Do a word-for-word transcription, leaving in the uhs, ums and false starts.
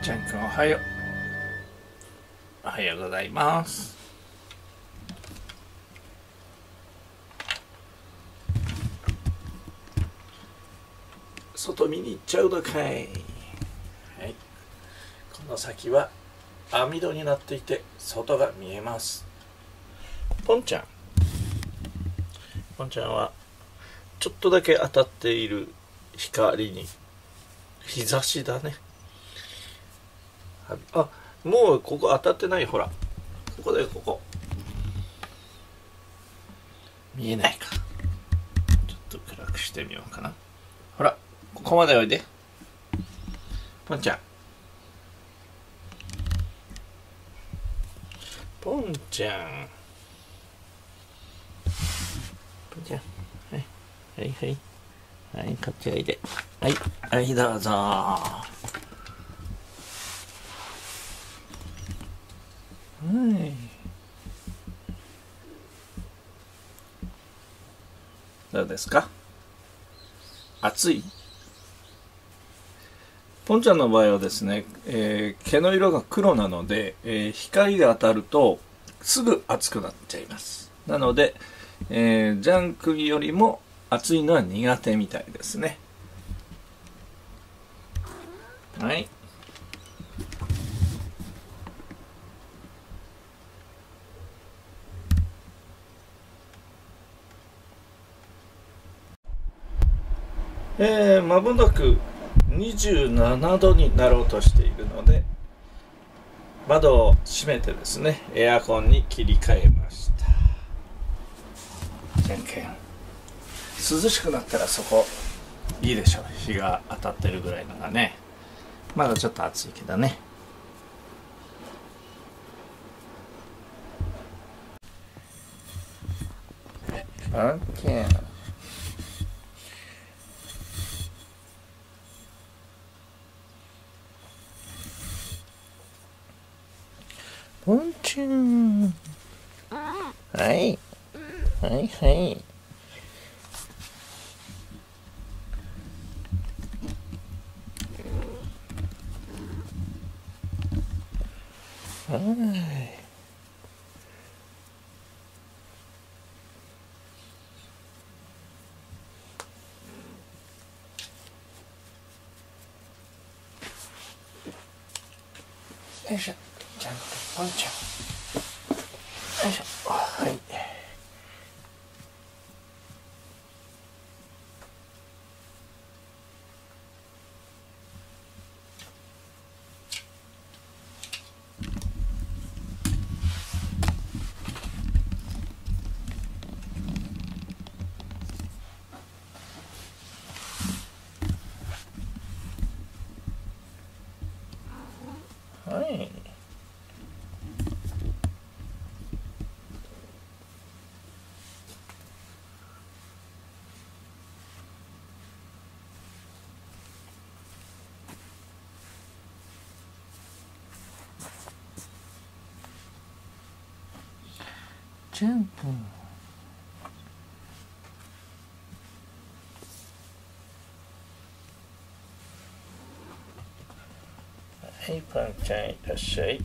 ちゃんくんおはよう。おはようございます。外見に行っちゃうのかい。はい。この先は網戸になっていて外が見えます。ポンちゃん。ポンちゃんはちょっとだけ当たっている光に日差しだね。あ、もうここ当たってない。ほら。ここだよ、ここ。見えないか。ちょっと暗くしてみようかな。ほら、ここまでおいで。ポンちゃん。ポンちゃん。ポンちゃん。はい。はいはい。はい、こっちおいで。はい。はい、どうぞ。はい、どうですか？暑い？ポンちゃんの場合はですね、えー、毛の色が黒なので、えー、光が当たるとすぐ暑くなっちゃいます。なので、えー、ジャンクよりも暑いのは苦手みたいですね。はい。えー、まもなくにじゅうななどになろうとしているので、窓を閉めてですね、エアコンに切り替えました。じゃんけん、涼しくなったらそこいいでしょう。日が当たってるぐらいのがね。まだちょっと暑いけどね。オッケー。ポンちゃん、はいはいはいはい。よいしょ。ポンちゃん、よいしょ、はい。はい。ジャンプ。はい、ポンちゃんいらっしゃい。